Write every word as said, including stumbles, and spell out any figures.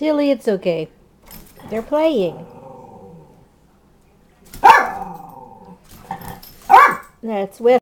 Tilly, it's okay. They're playing. That's with